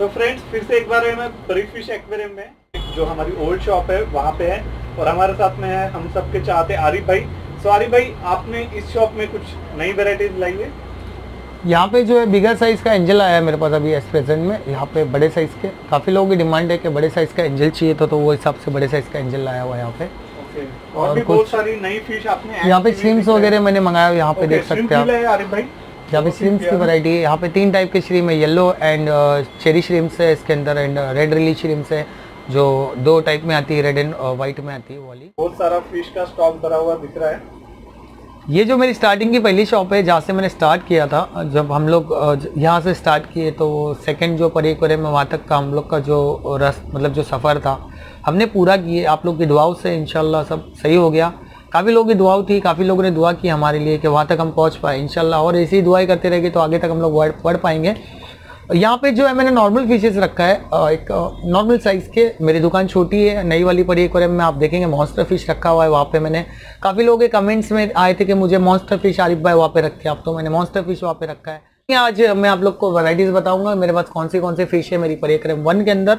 तो फ्रेंड्स फिर से एक बार है मैं परी फिश एक्वेरियम में जो हमारी ओल्ड शॉप है वहाँ पे है और हमारे साथ में है हम सबके चाहते आरिफ भाई। सो आरिफ भाई आपने इस शॉप में कुछ नई वेराइटीज लाई है। यहाँ पे जो है बिगर साइज़ का एंजल आया है मेरे पास अभी एस प्रेजेंट में। यहाँ पे बड़े साइज़ के काफ़ी लोगों की डिमांड है कि बड़े साइज़ का एंजल चाहिए तो वो हिसाब से बड़े साइज़ का एंजल लाया हुआ है यहाँ पे। और भी बहुत सारी नई फिश आपने यहाँ पे श्रिम्स वगैरह मैंने मंगाया यहाँ पे देख सकते हैं आप। आरिफ भाई यहाँ पे श्रिम्स की वैरायटी है। यहाँ पे 3 टाइप के श्रिम है, येलो एंड चेरी श्रिम्स है इसके अंदर एंड रेड रिली श्रिम्स है जो 2 टाइप में आती है, रेड एंड व्हाइट में आती है वाली। बहुत सारा फिश का स्टॉक भरा हुआ दिख रहा है। ये जो मेरी स्टार्टिंग की पहली शॉप है जहाँ से मैंने स्टार्ट किया था। जब हम लोग यहाँ से स्टार्ट किए तो सेकंड जो परी एक्वेरियम में वहाँ तक का हम लोग का जो जो सफ़र था हमने पूरा किए। आप लोग की दुआओं से इंशाल्लाह सब सही हो गया। काफ़ी लोगों की दुआओं थी, काफ़ी लोगों ने दुआ की हमारे लिए कि वहाँ तक हम पहुँच पाए इंशाल्लाह। और ऐसी दुआएँ करते रहेंगे तो आगे तक हम लोग बढ़ पाएंगे। यहाँ पे जो है मैंने नॉर्मल फिशेस रखा है, एक नॉर्मल साइज़ के। मेरी दुकान छोटी है। नई वाली परी एक्वेरियम में आप देखेंगे मॉन्स्टर फिश रखा हुआ है। वहाँ पे मैंने काफ़ी लोगों के कमेंट्स में आए थे कि मुझे मॉन्स्टर फिश आरिफ भाई वहाँ पे रखे आप, तो मैंने मॉन्स्टर फिश वहाँ पे रखा है। आज मैं आप लोग को वैराइटीज़ बताऊँगा मेरे पास कौन सी फिश है मेरी परी एक्वेरियम 1 के अंदर।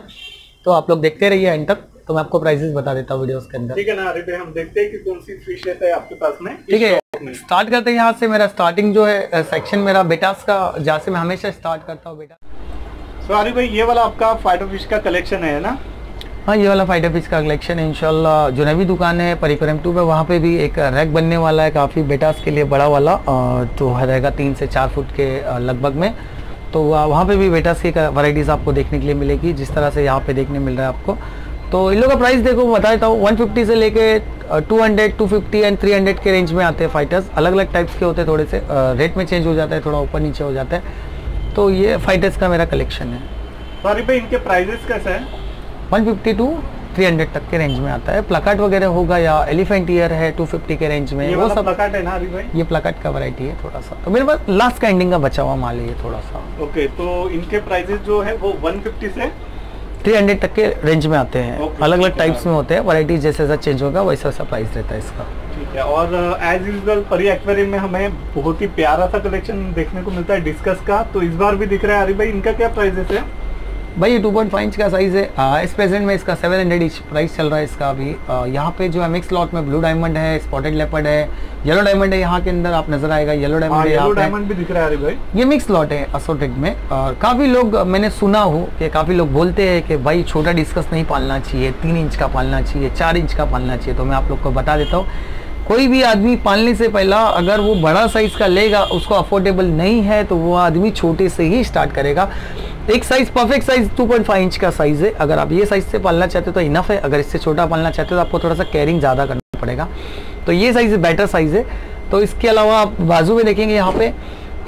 तो आप लोग देखते रहिए एंड तक। तो मैं आपको प्राइसेस बता देता हूँ वीडियोस के अंदर, ठीक है ना आरिफ भाई। हम देखते हैं कि कौन सी फिशेस है आपके पास में, ठीक है। स्टार्ट करते हैं यहाँ से। मेरा स्टार्टिंग जो है सेक्शन मेरा बेटास का, जहाँ से मैं हमेशा स्टार्ट करता हूँ बेटा। सो आरिफ भाई ये वाला आपका फाइटर फिश का कलेक्शन है ना। हाँ ये वाला फाइटर फिश का कलेक्शन है। इंशाल्लाह जो नवी दुकान है परी एक्वेरियम 2 पे वहाँ पे भी एक रैक बनने वाला है काफ़ी बेटास के लिए बड़ा वाला, तो रहेगा 3 से 4 फुट के लगभग में। तो वहाँ पर भी बेटास की वैराइटीज़ आपको देखने के लिए मिलेगी जिस तरह से यहाँ पर देखने मिल रहा है आपको। तो इन लोगों का प्राइस देखो बता देता हूँ। 150 से लेके 200, 250 एंड 300 के रेंज में आते हैं फाइटर्स। अलग अलग टाइप्स के होते हैं, थोड़े से रेट में चेंज हो जाता है, थोड़ा ऊपर नीचे हो जाता है। तो ये फाइटर्स का मेरा कलेक्शन है। सॉरी भाई इनके प्राइजेस कैसे हैं? 150 टू 300 तक के रेंज में आता है। प्लाकार्ड वगैरह होगा या एलिफेंट ईयर है 250 के रेंज में। वो सब प्लाकार्ड है ना अभी भाई? ये प्लाकार्ड का वैरायटी है थोड़ा सा। तो मेरे पास लास्ट का एंडिंग का बचा हुआ माल है ये थोड़ा सा। ओके तो इनके प्राइजेस जो है वो 150 से 300 तक के रेंज में आते हैं। अलग अलग टाइप्स में होते हैं, वैरायटी जैसे जैसा चेंज होगा वैसा वैसा प्राइस रहता है इसका, ठीक है। और एज यूजुअल परी एक्वेरियम में हमें बहुत ही प्यारा सा कलेक्शन देखने को मिलता है डिस्कस का। तो इस बार भी दिख रहा है आरिफ भाई, इनका क्या प्राइस है भाई? 2.5 इंच का साइज़ है। इस प्रेजेंट में इसका 700 इंच प्राइस चल रहा है इसका अभी। यहाँ पे जो है मिक्स लॉट में ब्लू डायमंड है, स्पॉटेड लेपर्ड है, येलो डायमंड है। यहाँ के अंदर आप नजर आएगा येलो डायमंड भी दिख रहा है भाई। ये मिक्स लॉट है असोर्टेड में। और काफ़ी लोग मैंने सुना हो कि काफ़ी लोग बोलते हैं कि भाई छोटा डिस्कस नहीं पालना चाहिए, 3 इंच का पालना चाहिए, 4 इंच का पालना चाहिए। तो मैं आप लोग को बता देता हूँ कोई भी आदमी पालने से पहला अगर वो बड़ा साइज़ का लेगा, उसको अफोर्डेबल नहीं है, तो वो आदमी छोटे से ही स्टार्ट करेगा। एक साइज़ परफेक्ट साइज़ 2.5 इंच का साइज़ है। अगर आप ये साइज़ से पालना चाहते हो तो इनफ है। अगर इससे छोटा पालना चाहते हो तो आपको थोड़ा सा केयरिंग ज़्यादा करना पड़ेगा। तो ये साइज़ बेटर साइज़ है। तो इसके अलावा आप बाजू में देखेंगे यहाँ पे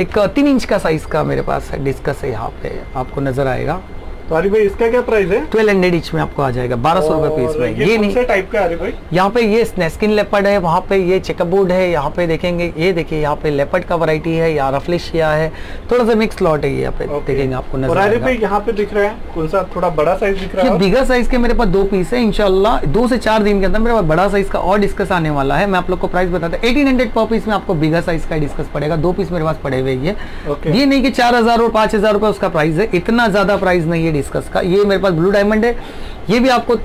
एक 3 इंच का साइज़ का मेरे पास है डिस्कस है, यहाँ पे आपको नज़र आएगा। तो भाई इसका क्या प्राइस है? 1200 इंच में आपको आ जाएगा 1200 रुपए पीस में। ये नहीं टाइप का है भाई। यहाँ पे ये स्नेस्किन लेपर्ड है, वहाँ पे ये चेकअपबोर्ड है। यहाँ पे देखेंगे ये देखिए यहाँ पे लेपर्ड का वैरायटी है या रफलेशिया है, थोड़ा सा मिक्स लॉट है। यहाँ पे देखेंगे आपको नजर आएगा। यहाँ पे दिख रहा है कौन सा थोड़ा बड़ा साइज दिख रहा है? बिगर साइज के मेरे पास 2 पीस है। इंशाल्लाह 2 से 4 दिन के अंदर मेरे पास बड़ा साइज का और डिस्कस आने वाला है। मैं आप लोग को प्राइस बताता हूँ। 1800 पर पीस में आपको बिगर साइज का डिस्कस पड़ेगा। 2 पीस मेरे पास पड़े हुए। ये नहीं की 4000 और 5000 रुपए उसका प्राइस है, इतना ज्यादा प्राइस नहीं है डिस्कस का। ये मेरे पास ब्लू डायमंड है। ये भी आपको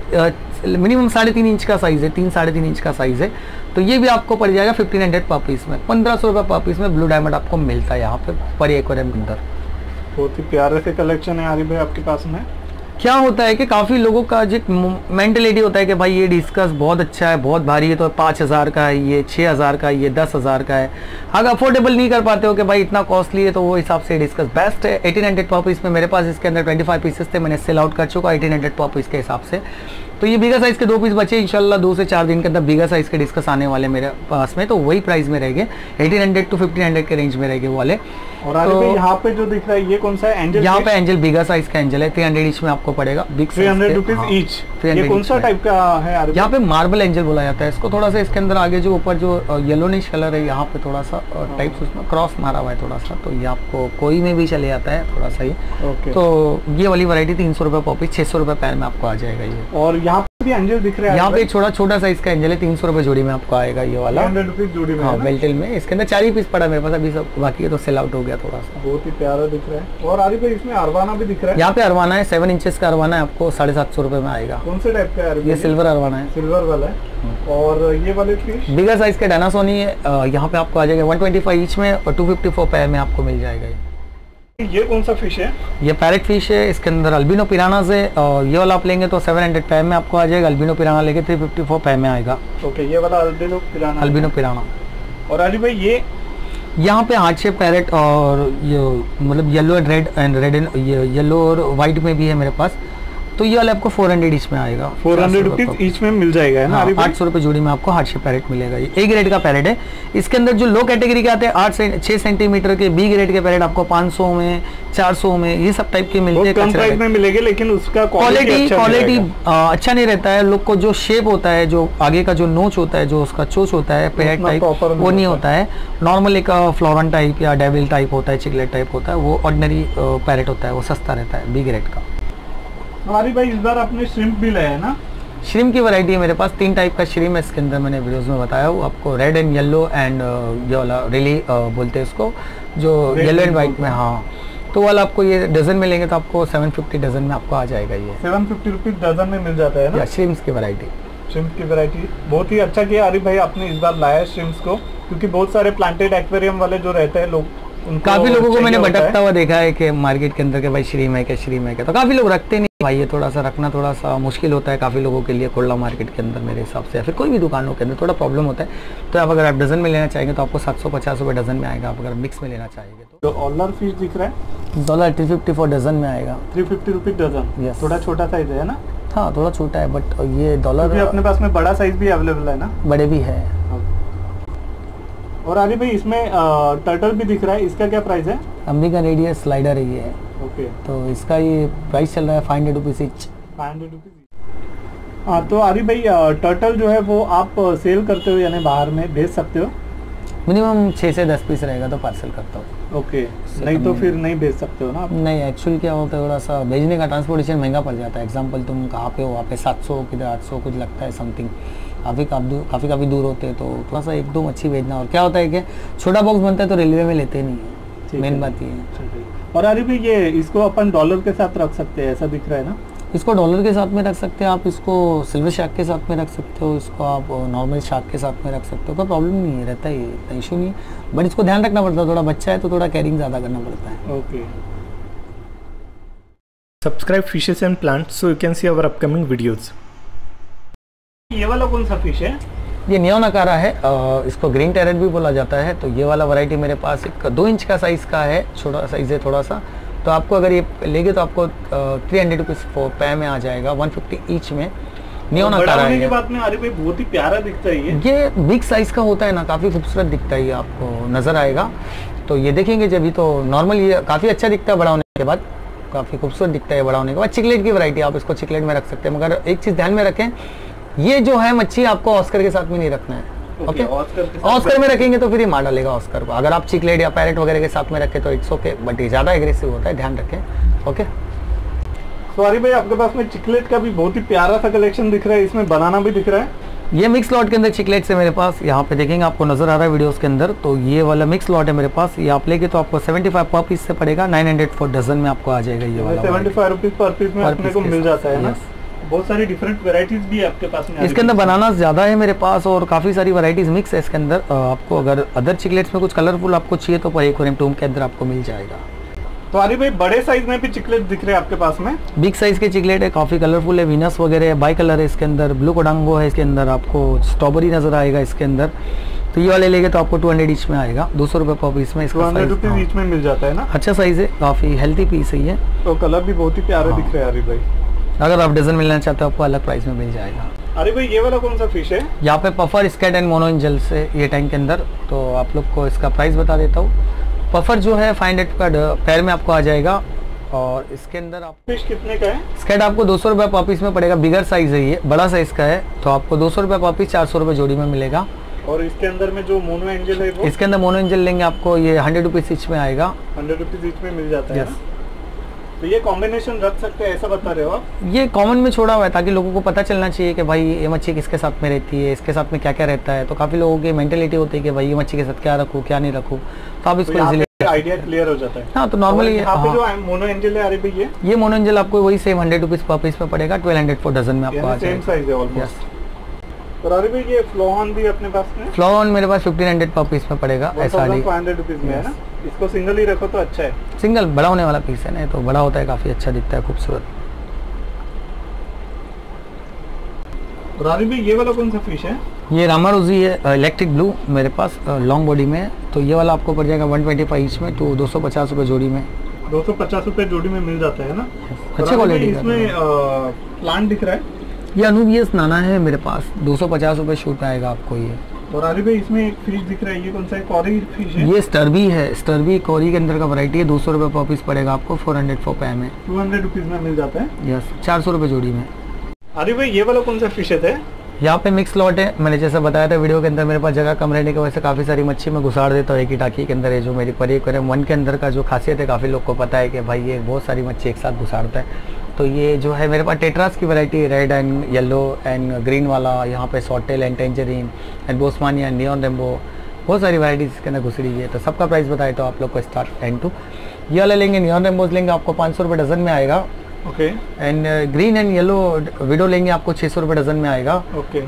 मिनिमम 3.5 इंच का साइज है, 3 साढ़े 3 इंच का साइज है। तो ये भी आपको पड़ जाएगा 1500 पर पीस में। 1500 रुपये पर पीस में ब्लू डायमंड आपको मिलता है यहाँ पे परी एक्वेरियम के अंदर। बहुत ही प्यारे से कलेक्शन है आरिफ भाई आपके पास में। क्या होता है कि काफ़ी लोगों का जो मेंटलिटी होता है कि भाई ये डिस्कस बहुत अच्छा है, बहुत भारी है, तो 5000 का है, ये 6000 का है, ये 10000 का है। अगर अफोर्डेबल नहीं कर पाते हो कि भाई इतना कॉस्टली है, तो वो हिसाब से डिस्कस बेस्ट है। 1800 पर पीस में मेरे पास इसके अंदर 25 पीसेस थे, मैंने सेल आउट कर चुका 1800 पर पीस के हिसाब से। तो ये बिगर साइज़ के 2 पीस बचे। इंशाल्लाह 2 से 4 दिन के अंदर बिगर साइज़ के डिस्कस आने वाले मेरे पास में, तो वही प्राइस में रहेंगे 1800 टू 1500 के रेंज में रहेंगे वाले। और तो यहाँ पे जो दिख रहा है ये कौन सा एंजल? यहाँ पे एंजल बिगर साइज का एंजल है। 300 इंच में आपको पड़ेगा। 300 रुपीस ईच। ये कौन सा टाइप का है? यहाँ पे मार्बल एंजल बोला जाता है इसको। थोड़ा सा इसके अंदर आगे जो ऊपर जो येलोनिश कलर है यहाँ पे थोड़ा सा टाइप्स उसमें क्रॉस मारा हुआ है थोड़ा सा, तो ये आपको कोई में भी चले जाता है थोड़ा सा ये। तो ये वाली वैरायटी 300 रुपये पॉपी, 600 रुपये पैर में आपको आ जाएगा ये। और यहाँ भी एंजल दिख रहा है। यहाँ पे एक छोटा छोटा साइज का एंजल है, 300 रुपए जोड़ी में आपको आएगा ये वाला, 100 रुपीज जोड़ी में। हाँ, बेल्टेल में। इसके अंदर 4 ही पीस पड़ा मेरे पास, अभी सब बाकी है तो सेल आउट हो गया थोड़ा सा। बहुत ही प्यारा दिख रहा है। और आरिफ भाई इसमें अरवाना भी दिख रहा है। यहाँ पे अरवाना है, 7 इंचेस का अरवाना है, आपको 750 रुपए में आएगा। कौन से टाइप का? ये सिल्वर अरवाना है, सिल्वर वाला है। और ये वाले फिश बिगर साइज का डायनासोर है, यहाँ पे आपको आ जाएगा 125 ईच में और 254 पैर में आपको मिल जाएगा। ये कौन सा फिश है? ये पैरेट फिश है, इसके अंदर अल्बिनो पिराना से। और ये वाला आप लेंगे तो 700 पैम में आपको आ जाएगा, अल्बिनो पिराना लेके 354 पैम में आएगा। ओके, ये वाला अल्बिनो पिराना, अल्बिनो पिराना। और आरिफ भाई ये यहाँ पे 8-6 पैरेट और ये मतलब yellow and red and yellow और वाइट में भी है मेरे पास, तो ये वाला आपको 400 ईच में आएगा, 400 रुपीज ईच में मिल जाएगा ना। 800 रुपए जोड़ी में आपको 8-6 पैरेट मिलेगा। ये A ग्रेड का पैरेट है। इसके अंदर जो लो कैटेगरी के आते हैं 8 से 6 सेंटीमीटर के B ग्रेड के पैरेट आपको 500 में 400 में ये सब टाइप के मिलते हैं, कम प्राइस में मिलेंगे, लेकिन उसका क्वालिटी अच्छा नहीं रहता है। लोग को जो शेप होता है, जो आगे का जो नोच होता है, जो उसका चोच होता है पैरेट टाइप, वो नहीं होता है। नॉर्मल एक फ्लोरन टाइप या डेविल टाइप होता है, चिकलेट टाइप होता है, वो ऑर्डिनरी पैरेट होता है, वो सस्ता रहता है, B ग्रेड का। आरिफ भाई इस बार आपने श्रिम्प भी लाया है ना? श्रिम्प की वैरायटी है मेरे पास, 3 टाइप का श्रिम्प है। इसके अंदर मैंने वीडियोस में बताया हूँ आपको, रेड एंड येलो एंड ये वाला रिली बोलते हैं इसको, जो येलो एंड वाइट में। हाँ, तो वाला आपको ये डजन में लेंगे तो आपको 750 डजन में आपको आ जाएगा। ये 750 रुपीज डजन में मिल जाता है ना श्रिम्प्स की वैरायटी। श्रिम्प की वैरायटी बहुत ही अच्छा किया आरिफ भाई आपने इस बार लाया श्रिम्प्स को, क्योंकि बहुत सारे प्लांटेड एक्वेरियम वाले जो रहते हैं लोग, काफी लोगों को मैंने भटकता हुआ देखा है कि मार्केट के अंदर के भाई श्रीम है क्या, श्रीम है क्या, तो काफी लोग रखते नहीं भाई। ये थोड़ा सा रखना थोड़ा सा मुश्किल होता है काफी लोगों के लिए कोल्ला मार्केट के अंदर मेरे हिसाब से, या फिर कोई भी दुकानों के अंदर थोड़ा प्रॉब्लम होता है। तो आप अगर आप डजन में लेना चाहेंगे तो आपको 750 रुपए डजन में आएगा। आप अगर मिक्स में लेना चाहेंगे तो डॉलर फिश दिख रहा है, डॉलर 354 डजन में आएगा, 350 रुपीज डजन। यस, थोड़ा छोटा साइज है ना? हाँ, थोड़ा छोटा है, बट ये डॉलर अपने पास में बड़ा साइज भी अवेलेबल है ना, बड़े भी है। और आरिफ भाई इसमें टर्टल भी दिख रहा है, इसका क्या प्राइस है? अमेरिकन रेडियस स्लाइडर है ये। ओके, तो इसका ये प्राइस चल रहा है 500 रुपीज इच, 500 रुपीज। हाँ, तो आरिफ भाई टर्टल जो है वो आप सेल करते हो यानी बाहर में भेज सकते हो? मिनिमम 6 से 10 पीस रहेगा तो पार्सल करता हूँ। ओके, नहीं तो फिर नहीं भेज सकते हो ना आप? नहीं, एक्चुअल क्या होता है थोड़ा सा भेजने का ट्रांसपोर्टेशन महंगा पड़ जाता है। एग्जाम्पल तुम कहाँ पे हो, वहाँ पे 700 किधर 800 कुछ लगता है समथिंग, काफ़ी दूर होते हैं, तो थोड़ा सा एकदम अच्छी भेजना। और क्या होता है कि छोटा बॉक्स बनता है तो रेलवे में लेते नहीं है, मेन बात ये है। और आरिफ ये इसको अपन डॉलर के साथ रख सकते हैं ऐसा दिख रहा है ना? इसको डॉलर के साथ में रख सकते हैं आप, इसको सिल्वर शार्क के साथ में रख सकते हो, इसको आप नॉर्मल शार्क के साथ में रख सकते हो, कोई प्रॉब्लम नहीं रहता है, इतना इशू नहीं। बट इसको ध्यान रखना पड़ता है, थोड़ा बच्चा है तो थोड़ा कैरिंग ज़्यादा करना पड़ता है। Okay, subscribe fishes and plants so you can see our upcoming videos. ये वाला कौन सा फिश है? ये नियोनाकारा है, इसको ग्रीन टेरेट भी बोला जाता है। तो ये वाला वैरायटी मेरे पास एक 2 इंच का साइज का है, छोटा साइज है थोड़ा सा, तो आपको अगर ये लेंगे तो आपको 300 रुपीज पै में आ जाएगा, 150 ईच में। नियोनाकारा है। के बाद में आरिफ भाई बहुत ही प्यारा दिखता है ये बिग साइज का होता है ना, काफी खूबसूरत दिखता है, ये आपको नजर आएगा। तो ये देखेंगे जब, तो नॉर्मल ये काफी अच्छा दिखता है बड़ा होने के बाद, काफी खूबसूरत दिखता है बड़ा होने के बाद। चिकलेट की वैरायटी, आप इसको चिकलेट में रख सकते हैं, मगर एक चीज ध्यान में रखें, ये जो है मच्छी आपको ऑस्कर के साथ में नहीं रखना है। ओके, ऑस्कर में रखेंगे तो फिर ये मार डालेगा ऑस्कर को। अगर आप चिकलेट या पैरेट वगैरह के साथ में रखें तो इट्स ओके, बट ये ज्यादा एग्रेसिव होता है, ध्यान रखें। ओके, सॉरी भाई आपके पास में चिकलेट का भी बहुत ही प्यारा सा कलेक्शन दिख रहा है, इसमें बनाना भी दिख रहा है। ये मिक्स लॉट के अंदर चिकलेट्स है मेरे पास, यहाँ पे देखेंगे आपको नजर आ रहा है वीडियोस के अंदर। तो ये वाला मिक्स लॉट है मेरे पास, ये आप लेके तो आपको 75 पर पीस से पड़ेगा, 900 फॉर डजन में आपको आ जाएगा। ये वाला 75 रुपीज पर पीस में अपने को मिल जाता है ना। बहुत सारी डिफरेंट वैरायटीज भी है आपके पास में। इसके अंदर बनाना ज़्यादा है मेरे पास और काफ़ी सारी वैरायटीज मिक्स है इसके अंदर। आपको अगर अदर चिकलेट्स में कुछ कलरफुल आपको चाहिए तो पारी एक्वेरियम टूम के अंदर आपको मिल जाएगा। तो आरिफ भाई बड़े साइज में भी चिकलेट दिख रहे हैं आपके पास में? बिग साइज के चिकलेट है, काफ़ी कलरफुल है, वीनस वगैरह है, बाई कलर है इसके अंदर, ब्लू कोडांगो है इसके अंदर, आपको स्ट्रॉबेरी नजर आएगा इसके अंदर। तो ये वाले लेंगे तो आपको 200 ईच में आएगा, 200 रुपये पर पीस में, 200 रुपीज ईच में मिल जाता है ना। अच्छा साइज है, काफ़ी हेल्थी पीस है ये, तो कलर भी बहुत ही प्यारा दिख रहा है आरिफ भाई। अगर आप डजन मिलना चाहते हो आपको अलग प्राइस में मिल जाएगा। अरे भाई ये वाला कौन सा फिश है? यहाँ पे puffer skate and mono angel से, ये टैंक के अंदर। तो आप लोग को इसका प्राइस बता देता हूँ, पफर जो है 500 का पैर में आपको आ जाएगा। और इसके अंदर आप फिश कितने का है? स्केट आपको 200 रुपये पर पीस में पड़ेगा, बिगर साइज है ये, बड़ा साइज का है, तो आपको 200 रुपये पर पीस, 400 रुपये जोड़ी में मिलेगा। और इसके अंदर में जो मोनो एंजल है, इसके अंदर मोनो एंजल लेंगे आपको ये 100 रुपीज ईच में आएगा, 100 रुपीज ईच में मिल जाता है। तो ये कॉम्बिनेशन रख सकते हैं ऐसा बता रहे हो आप? ये कॉमन में छोड़ा हुआ है ताकि लोगों को पता चलना चाहिए कि भाई ये मच्छी किसके साथ में रहती है, इसके साथ में क्या क्या रहता है। तो काफी लोगों की मेंटेलिटी होती है कि भाई ये मच्छी के साथ क्या रखूँ क्या नहीं रखूँ, तो आप इसको आइडिया क्लियर हो जाता है। हाँ, तो नॉर्मली जो मोनो एंजल है अरेबिक, ये मोनो एंजल आपको वही सेम 100 रुपीज पर पीस में पड़ेगा, 1200 पर डजन में आपको आ जाएगा। सेम साइज है ऑलमोस्ट। और अरेबिक ये फ्लोहॉर्न भी अपने पास में, फ्लोहॉर्न मेरे पास 1500 पर पीस में पड़ेगा। ऐसा ही 500 रुपीज में है ना, इसको सिंगल ही रखो तो अच्छा है। सिंगल बड़ा होने वाला पीस है ना, तो बड़ा होता है, काफी अच्छा दिखता है, खूबसूरत। और अरेबिक ये वाला कौन सा फिश है? ये रामारोजी है, इलेक्ट्रिक ब्लू मेरे पास लॉन्ग बॉडी में। तो ये वाला आपको पड़ जाएगा 125 ईच में, तो 250 रुपये जोड़ी में, 250 रुपये जोड़ी में मिल जाता है ना, अच्छे क्वालिटी। इसमें प्लांट दिख रहा है, ये अनूबियस नाना है मेरे पास, 250 रुपये शूट आएगा आपको ये। और आरिफ भाई इसमें एक फिश दिख रहा है, ये कौन सा है? कोरी फिश है, ये स्टर्बी है, स्टर्बी कोरी के अंदर का वैरायटी है। 200 रुपये पर पीस पड़ेगा आपको, 400 रुपये में, 200 रुपीज़ में मिल जाता है। यस, 400 रुपये जोड़ी में। आरिफ भाई ये वाला कौन सा फिश है? यहाँ पे मिक्स लॉट है, मैंने जैसा बताया था वीडियो के अंदर, मेरे पास जगह कम रहने की वजह से काफ़ी सारी मच्छी मैं घुसाड़ देता हूँ एक ही टाकी के अंदर। ये जो मेरी परी एक्वेरियम 1 के अंदर का जो खासियत है, काफ़ी लोग को पता है कि भाई ये बहुत सारी मच्छी एक साथ घुसाड़ता है। तो ये जो है मेरे पास टेट्रास की variety, red and yellow and green वाला, यहाँ पे सॉटेल एंड टेंजरीन एंड बोस्मानिया, नियॉन रेम्बो, बहुत सारी वैरायटीज़ इसके अंदर घुस रही है। तो सबका प्राइस बताए तो आप लोग को स्टार्ट एंड टू। ये वाला लेंगे, नियॉन रेम्बोज लेंगे आपको 500 रुपये डजन में आएगा। Okay and green and yellow widow लेंगे आपको 600 रुपये डजन में आएगा।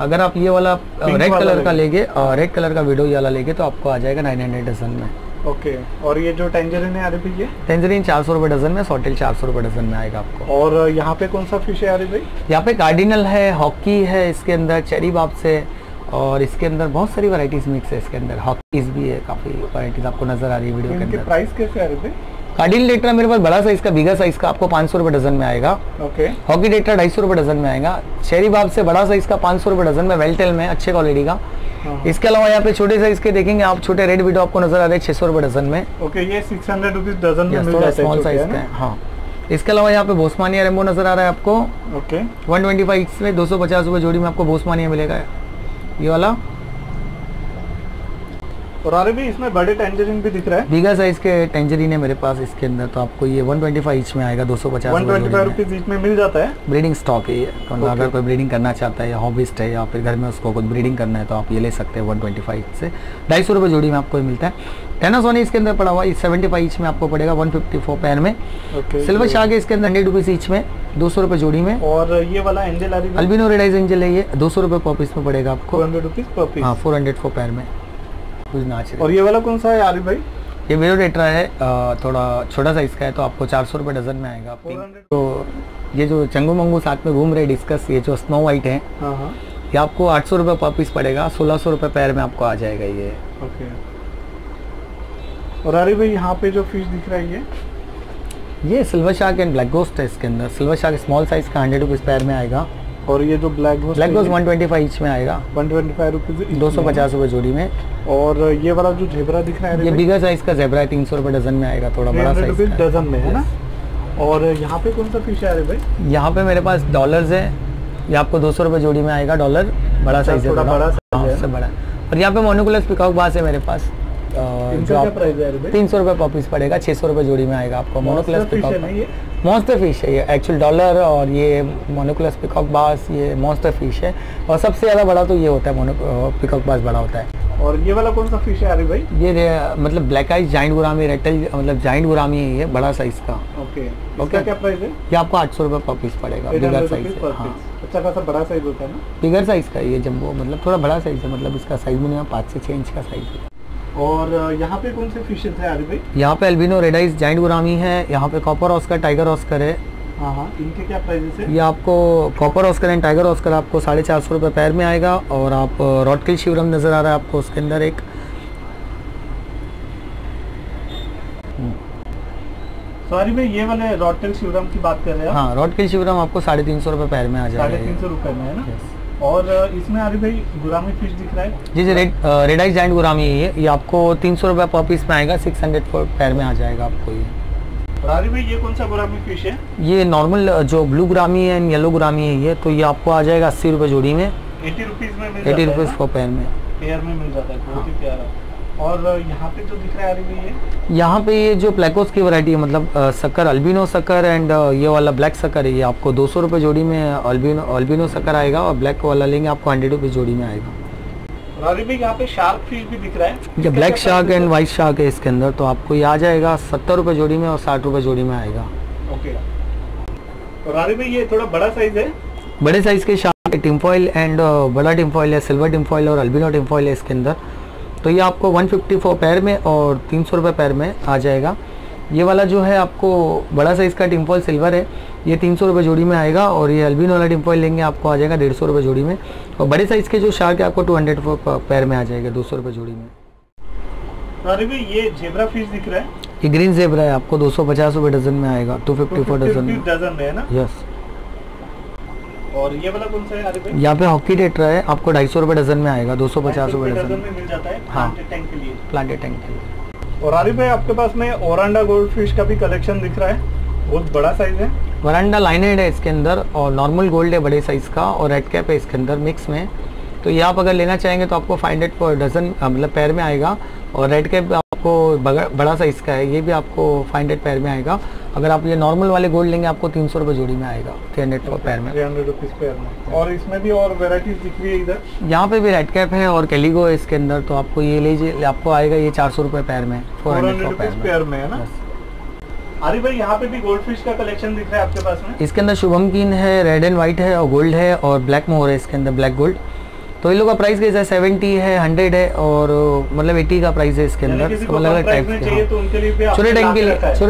अगर आप ये वाला रेड कलर का लेंगे, रेड कलर का विडो वाला लेंगे तो आपको आ जाएगा 900 डजन में। ओके और ये जो टेंजरीन है आरिफ, ये टेंजरीन 400 रुपये डजन में, सॉटेल 400 रुपये डजन में आएगा आपको। और यहाँ पे कौन सा फिश है आरिफ भाई? यहाँ पे कार्डिनल है, हॉकी है इसके अंदर, चेरी बाप्स है, और इसके अंदर बहुत सारी वैरायटीज मिक्स है इसके अंदर, हॉकीज भी है, काफी वैरायटीज आपको नजर आ रही है वीडियो के अंदर। प्राइस कैसे है आरिफ भाई? कार्डिनल टेट्रा मेरे पास बड़ा साइज का, बीघा साइज का आपको 500 रुपये डजन में आएगा। ओके हॉकी टेट्रा 250 रुपये डजन में आएगा। चेरी बाब से बड़ा साइज का 500 रुपये डजन में, वेलटेल में, अच्छे क्वालिटी का। इसके अलावा यहाँ पे छोटे साइज के देखेंगे आप, छोटे रेड विडो आपको नजर आ रहे हैं 600 रुपये डजन में। ओके ये 600 रुपीज डजन में मिल जाता है, स्मॉल साइज का। हाँ, इसके अलावा यहाँ पे बोस्मानिया रेम्बो नजर आ रहा है आपको। ओके 125 में 250 रुपये जोड़ी में आपको बोस्मानिया मिलेगा ये वाला। और आरे भी इसमें बड़े टेंजरीन भी दिख रहा है, बीघा साइज के टेंजरीन है मेरे पास इसके अंदर, तो आपको ये 125 ईच में आएगा, 250 रुपये ईच में मिल जाता है। ब्रीडिंग स्टॉक है ये, तो अगर कोई ब्रीडिंग करना चाहता है या हॉबिस्ट है या फिर घर में उसको कुछ ब्रीडिंग करना है तो आप ये ले सकते हैं 125 से। 250 रुपये जोड़ी में आपको ये मिलता है। टेनासोनी इसके अंदर पड़ा हुआ है, 75 ईच में आपको पड़ेगा, 154 पैर में। सिल्वर शार्क इसके अंदर 100 रुपीज ईच में, 200 रुपये जोड़ी में। और ये वाला एंजल अल्बिनो रेडाइज एंजल है, ये 200 रुपये पर पीस में पड़ेगा आपको, 400 रुपीज पर पीस। हाँ 404 पैर में। और ये वाला कौन सा है आरिफ भाई? ये विडो टेट्रा है, थोड़ा छोटा साइज का है, तो आपको 400 रुपये डजन में आएगा। तो ये जो चंगू मंगू साथ में घूम रहे डिस्कस, ये जो स्नो वाइट है, ये आपको 800 रुपये पर पीस पड़ेगा, 1600 रुपये पैर में आपको आ जाएगा ये। ओके और आरिफ भाई यहाँ पे जो फिश दिख रही है ये silver shark and black ghost है इसके अंदर। सिल्वर शार्क स्मॉल साइज का 100 रुपीज पैर में आएगा। और ये जो ब्लैक गोस्ट 125 ईच में आएगा, 125 रुपीज, 250 रुपये जोड़ी में। और ये वाला जो जेबरा दिख रहा है, ये बिगर साइज का जेबरा है, 300 रुपये डजन में आएगा, थोड़ा बड़ा साइज डजन में है ना। और यहाँ पे कौन सा फिश है भाई? यहाँ पे मेरे पास डॉलर्स है, ये आपको 200 रुपये जोड़ी में आएगा, डॉलर बड़ा साइज है, बड़ा। और यहाँ पे मोनोकुलस पिकॉक बास है मेरे पास, 300 रुपये पर पीस पड़ेगा, 600 रुपये जोड़ी में आएगा आपको। मोनोकुलस पिकॉक मॉन्स्टर फिश है ये, एक्चुअल डॉलर, और ये मोनोकुलस पिकॉक बास, ये मॉन्स्टर फिश है। और सबसे ज़्यादा बड़ा तो ये होता है पिकॉक बास, बड़ा होता है। और ये वाला कौन सा फिश है आरिफ भाई? ये मतलब ब्लैक आइज जाइंट गुरामी, रेटल मतलब जाइंट गुरामी है ये, बड़ा साइज का। ओके ओके क्या प्राइस है? ये आपको 800 रुपये पर पीस पड़ेगा, बिगर साइज। हाँ अच्छा खासा बड़ा साइज होता है ना, बिगर साइज का ये जम्बो, मतलब थोड़ा बड़ा साइज है, मतलब इसका साइज मिनिमम 5 से 6 इंच का साइज है। और यहाँ पे कौन से फिशेस है आरिफ भाई? यहाँ पे एल्बिनो रेडाइज जाइंट गुरामी है, यहाँ पे कॉपर ऑस्कर, टाइगर ऑस्कर है। हाँ इनके क्या प्राइसेस है? ये आपको copper oscar and tiger oscar आपको 450 रुपये पैर में आएगा। और आप रॉडकिल शिवरम नज़र आ रहा है आपको उसके अंदर एक, सॉरी भाई ये वाले रॉडकिल शिवरम की बात कर रहे हैं? हाँ रॉडकिल शिवरम आपको 350 रुपये पैर में आ जाएगा, 350 रुपये में है ना। और इसमें आरिफ भाई गुरामी फिश दिख रहा है जी, रेड आइज जाइंट गुरामी है ये, आपको 300 रुपये पर पीस में आएगा, 600 पैर में आ जाएगा आपको ये। और आरिफ भाई ये कौन सा गुरामी फिश है? ये नॉर्मल जो ब्लू गुरामी है एंड येलो गुरामी है ये, तो ये आपको आ जाएगा 80 रुपये जोड़ी में, 80 रुपीज़ में, 80 रुपीज़ पर पैर में मिल जाता है। बहुत ही प्यारा। और यहाँ पे जो दिख रहा है अरे यहाँ पे ये जो प्लेकोस की वैरायटी है, मतलब सकर अल्बिनो सकर एंड ये वाला ब्लैक सकर है, ये आपको 200 रुपये जोड़ी में अल्बिनो सकर आएगा और ब्लैक वाला लेंगे आपको 100 रुपये जोड़ी में आएगा। यहाँ पे शार्क फिश भी दिख रहा है, ये black shark and white shark है इसके अंदर, तो आपको ये आ जाएगा 70 रुपये जोड़ी में और 60 रुपये जोड़ी में आएगा। ओके और आरिफ भाई ये थोड़ा बड़ा साइज है, बड़े साइज के शार्क टिम्फॉइल एंड बड़ा टिम्फॉइल है, सिल्वर टिम्फॉइल और अल्बिनो टिम्फॉइल है इसके अंदर, तो ये आपको 154 पैर में और 300 रुपये पैर में आ जाएगा। ये वाला जो है आपको बड़ा साइज़ का टिम्फॉइल सिल्वर है, ये 300 रुपये जोड़ी में आएगा और ये अल्बिनो वाला टिम्फॉइल लेंगे आपको आ जाएगा 150 रुपये जोड़ी में, और बड़े साइज़ के जो शार्क है आपको 200 पैर में आ जाएगा 200 रुपये जोड़ी में। अरे भी ये जेब्रा फिश दिख रहा है, ये ग्रीन जेब्रा है, आपको 250 रुपये डजन में आएगा, 254 डजन में है ना। यस और ये वाला कौन सा है अरे भाई? यहाँ पे हॉकी टेट्रा है, आपको 250 रुपये डजन में आएगा, 250 रुपये डजन में मिल जाता है। हाँ प्लांटेड टैंक के लिए। और आरिफ भाई आपके पास में ओरांडा गोल्ड फिश का भी कलेक्शन दिख रहा है, बहुत बड़ा साइज है, ओरांडा लाइनहेड है इसके अंदर और नॉर्मल गोल्ड है बड़े साइज का और रेड कैप है इसके अंदर मिक्स में, तो ये आप अगर लेना चाहेंगे तो आपको 500 डजन मतलब पैर में आएगा और रेड कैप आपको बड़ा साइज का है, ये भी आपको 500 पैर में आएगा। अगर आप ये नॉर्मल वाले गोल्ड लेंगे आपको 300 रुपये जोड़ी में आएगा, 300 पैर में, 300 रुपीज़ पैर में। और इसमें भी और वेराइटीज दिख रही है इधर, यहाँ पे भी रेड कैप है और कैलिगो है इसके अंदर, तो आपको ये लीजिए आपको आएगा ये 400 रुपये पैर में, 400 पैर में है ना। अरे भाई यहाँ पे भी गोल्ड फिश का कलेक्शन दिख रहा है आपके पास में, इसके अंदर शुभमकीन है, रेड एंड व्हाइट है और गोल्ड है और ब्लैक मोहर है इसके अंदर, ब्लैक गोल्ड, तो इन लोगों का प्राइस कैसा है 70 है, 100 है और मतलब 80 का प्राइस है इसके अंदर, अलग अलग टाइप के। तो उनके लिए छोटे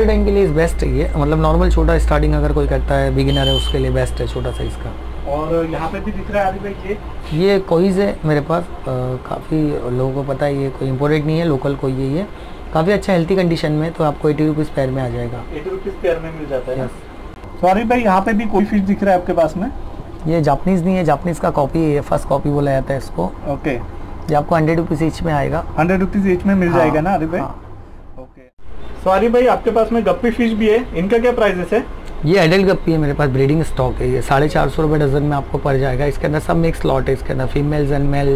टैंक के लिए बेस्ट है ये, मतलब नॉर्मल छोटा स्टार्टिंग अगर कोई करता है बिगिनर है उसके लिए बेस्ट है छोटा साइज का। और यहाँ पे भी दिख रहा है आरिफ भाई ये कोईज है मेरे पास, काफ़ी लोगों को पता है ये कोई इम्पोर्टेड नहीं है, लोकल कोई यही है, काफ़ी अच्छा हेल्थी कंडीशन में, तो आपको 80 रुपीज़ पैर में आ जाएगा, 80 रुपीज़ पैर में मिल जाता है। सॉरी भाई यहाँ पे भी कोई फिश दिख रहा है आपके पास में, ये जापानीज नहीं है, जापानीज का कॉपी है, फर्स्ट कॉपी बोला जाता है इसको। ओके ये आपको 100 रुपीज़ ईच में आएगा, 100 रुपीज़ ईच में मिल जाएगा ना आरिफ भाई। ओके सॉरी भाई आपके पास में गप्पी फिश भी है, इनका क्या प्राइस है? ये एडल्ट गप्पी है मेरे पास, ब्रीडिंग स्टॉक है, ये 450 रुपये डजन में आपको पड़ जाएगा, इसके अंदर सब मिक्स लॉट है, इसके अंदर फीमेल्स एंड मेल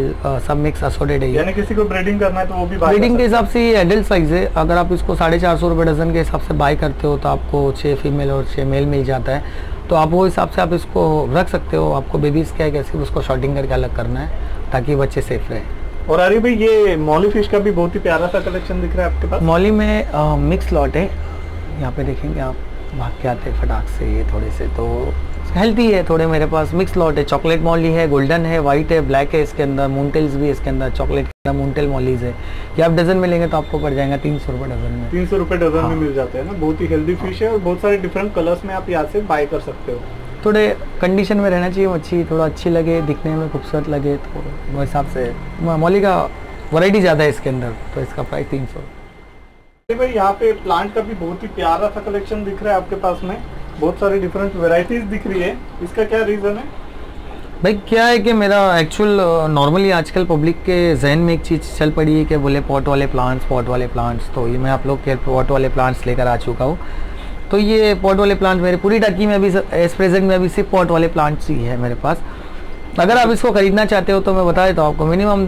सब मिक्स असोर्टेड है, यानी किसी को ब्रीडिंग करना है तो वो भी ब्रीडिंग के हिसाब से ये एडल्ट साइज है। अगर आप इसको 450 रुपये डजन के हिसाब से बाय करते हो तो आपको 6 फीमेल और 6 मेल मिल जाता है, तो आप वो हिसाब से आप इसको रख सकते हो, आपको बेबीज क्या है कैसे उसको शॉर्टिंग करके अलग करना है ताकि बच्चे सेफ रहे। और अरे भाई ये मॉली फिश का भी बहुत ही प्यारा सा कलेक्शन दिख रहा है आपके पास, मॉली में मिक्स लॉट है, यहाँ पे देखेंगे आप भाग के आते फटाक से, ये थोड़े से तो हेल्थी है, थोड़े मेरे पास मिक्स लॉट है, चॉकलेट मॉली है, गोल्डन है, वाइट है, ब्लैक है इसके अंदर, मूनटेल्स भी इसके अंदर, चॉकलेट के अंदर मूनटेल मॉलीज है, ये आप डजन में लेंगे तो आपको पड़ जाएगा 300 रुपये डजन में, 300 रुपये डजन में मिल जाता है ना, बहुत ही हेल्दी फिश है और बहुत सारे डिफरेंट कलर्स में आप यहाँ से बाय कर सकते हो। थोड़े कंडीशन में रहना चाहिए मच्छी, थोड़ा अच्छी लगे, दिखने में खूबसूरत लगे, तो वो हिसाब से मॉली का वैरायटी ज़्यादा है इसके अंदर, तो इसका प्राइस 300। भाई यहाँ पे प्लांट का भी बहुत ही प्यारा सा कलेक्शन दिख रहा है आपके पास में, बहुत सारी डिफरेंट वेराइटीज दिख रही है, इसका क्या रीज़न है? भाई क्या है कि मेरा एक्चुअल नॉर्मली आजकल पब्लिक के जहन में एक चीज़ चल पड़ी है कि बोले पॉट वाले प्लांट्स, तो ये मैं आप लोग के पॉट वाले प्लांट्स लेकर आ चुका हूँ, तो ये पॉट वाले प्लांट्स मेरे पूरी टर्की में अभी एस प्रेजेंट में अभी सिर्फ पॉट वाले प्लांट्स ही है मेरे पास। अगर आप इसको खरीदना चाहते हो तो मैं बता देता हूँ आपको, मिनिमम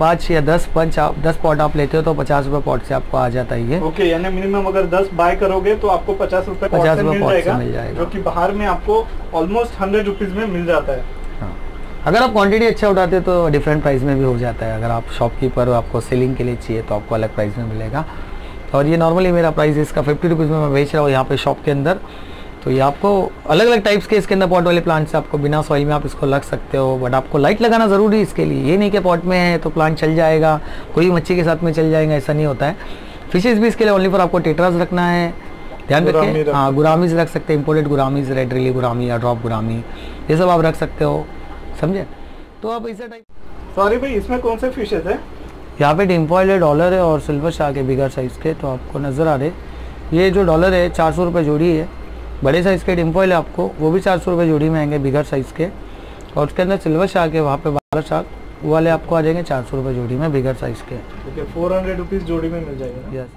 5 या 10 पॉट आप लेते हो तो 50 रुपये पॉट से आपको आ जाता है ये। ओके यानी मिनिमम अगर 10 बाय करोगे तो आपको 50 रुपये पॉट से मिल जाएगा, जो कि बाहर में आपको ऑलमोस्ट 100 रुपीज़ में मिल जाता है। हाँ। अगर आप क्वांटिटी अच्छा उठाते हो तो डिफरेंट प्राइस में भी हो जाता है, अगर आप शॉपकीपर हो आपको सेलिंग के लिए चाहिए तो आपको अलग प्राइस में मिलेगा। और ये नॉर्मली मेरा प्राइस इसका 50 रुपीज़ में मैं बेच रहा हूँ यहाँ पे शॉप के अंदर, तो ये आपको अलग अलग टाइप्स के इसके अंदर पॉट वाले प्लांट्स आपको बिना सॉइल में आप इसको लग सकते हो, बट आपको लाइट लगाना ज़रूरी है इसके लिए, ये नहीं कि पॉट में है तो प्लांट चल जाएगा कोई मच्छी के साथ में चल जाएगा, ऐसा नहीं होता है। फिशेस भी इसके लिए ओनली फॉर आपको टेट्रास रखना है, ध्यान रखें। हाँ गुरामीज रख सकते हैं, इम्पोर्टेड गुरामीज, रेड रिली गुरामी या ड्रॉप गुरामी, ये सब आप रख सकते हो, समझे? तो आप ऐसा टाइप। सॉरी भाई इसमें कौन से फिशेज है? यहाँ पे टिम्फॉइल है, डॉलर है और सिल्वर शार्क है बिगर साइज़ के, तो आपको नज़र आ रहे। ये जो डॉलर है 400 रुपये जोड़ी है, बड़े साइज़ के टिम्फॉइल है आपको वो भी 400 रुपये जोड़ी में आएंगे बिगर साइज़ के, और उसके अंदर सिल्वर शार्क है वहाँ पे 12 शार्क वाले आपको आ जाएंगे 400 रुपये जोड़ी में बिगर साइज़ के। ओके 400 रुपीज़ जोड़ी में मिल जाएगा। यस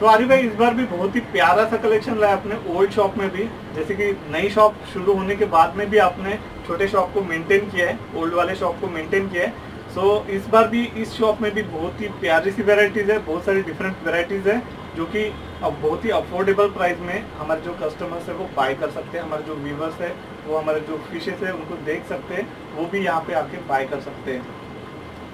तो आरिफ भाई इस बार भी बहुत ही प्यारा सा कलेक्शन लाया आपने, ओल्ड शॉप में भी जैसे कि नई शॉप शुरू होने के बाद में भी आपने छोटे शॉप को मेनटेन किया है, ओल्ड वाले शॉप को मेनटेन किया है, सो इस बार भी इस शॉप में भी बहुत ही प्यारी सी वेराइटीज़ है, बहुत सारी डिफरेंट वेराइटीज़ है जो कि अब बहुत ही अफोर्डेबल प्राइस में हमारे जो कस्टमर्स है वो बाय कर सकते हैं, हमारे जो व्यूवर्स है वो हमारे जो फिशेस है उनको देख सकते हैं, वो भी यहाँ पे आके बाय कर सकते हैं।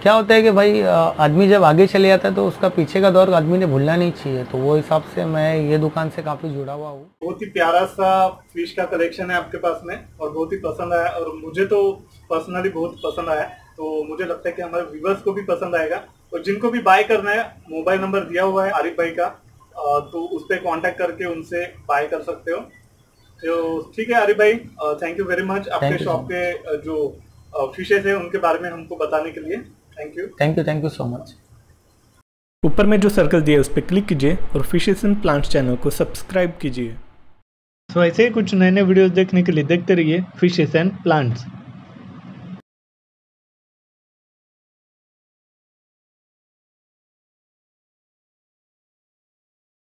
क्या होता है कि भाई आदमी जब आगे चले जाता है तो उसका पीछे का दौर आदमी ने भूलना नहीं चाहिए, तो वो हिसाब से मैं ये दुकान से काफी जुड़ा हुआ हूँ। बहुत ही प्यारा सा फिश का कलेक्शन है आपके पास में और बहुत ही पसंद आया, और मुझे तो पर्सनली बहुत पसंद आया, तो मुझे लगता है कि हमारे व्यूवर्स को भी पसंद आएगा। और जिनको भी बाय करना है, मोबाइल नंबर दिया हुआ है आरिफ भाई का, तो उस पर कॉन्टेक्ट करके उनसे बाय कर सकते हो। तो ठीक है आरिफ भाई, थैंक यू वेरी मच आपके शॉप के जो फिशेस है उनके बारे में हमको बताने के लिए। Thank you thank you so much. ऊपर में जो सर्कल दिया है उस पर क्लिक कीजिए और फिशेस एंड प्लांट्स चैनल को सब्सक्राइब कीजिए। तो ऐसे ही कुछ नए नए वीडियोस देखने के लिए देखते रहिए फिशेस एंड प्लांट्स।